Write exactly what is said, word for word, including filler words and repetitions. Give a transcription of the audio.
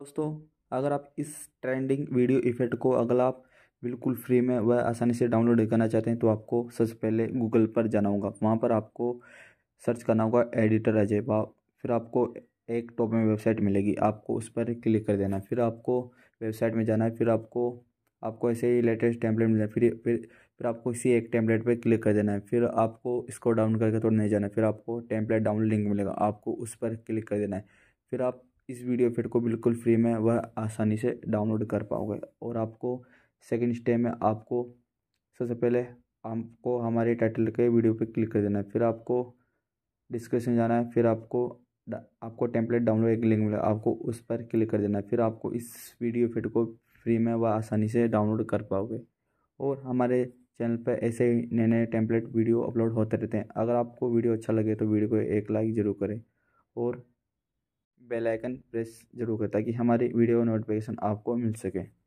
दोस्तों अगर आप इस ट्रेंडिंग वीडियो इफेक्ट को अगर आप बिल्कुल फ्री में व आसानी से डाउनलोड करना चाहते हैं तो आपको सबसे पहले गूगल पर जाना होगा। वहाँ पर आपको सर्च करना होगा एडिटर अजय, फिर आपको एक टॉप में वेबसाइट मिलेगी, आपको उस पर क्लिक कर देना। फिर आपको वेबसाइट में जाना है, फिर आपको आपको ऐसे ही लेटेस्ट टेम्पलेट मिलना है, फिर फिर फिर आपको इसी एक टेम्पलेट पर क्लिक कर देना है। फिर आपको इसको डाउन करके थोड़ा नहीं जाना है, फिर आपको टेम्पलेट डाउनलोड लिंक मिलेगा, आपको उस पर क्लिक कर देना है। फिर आप इस वीडियो इफेक्ट को बिल्कुल फ्री में वह आसानी से डाउनलोड कर पाओगे। और आपको सेकेंड स्टेप में आपको सबसे पहले आपको हमारे टाइटल के वीडियो पर क्लिक कर देना है, फिर आपको डिस्क्रिप्शन जाना है, फिर आपको आपको टेम्पलेट डाउनलोड एक लिंक मिलेगा, आपको उस पर क्लिक कर देना है। फिर आपको इस वीडियो इफेक्ट को फ्री में व आसानी से डाउनलोड कर पाओगे। और हमारे चैनल पर ऐसे ही नए नए टेम्पलेट वीडियो अपलोड होते रहते हैं। अगर आपको वीडियो अच्छा लगे तो वीडियो को एक लाइक ज़रूर करें और बेल आइकन प्रेस ज़रूर करें ताकि हमारी वीडियो नोटिफिकेशन आपको मिल सके।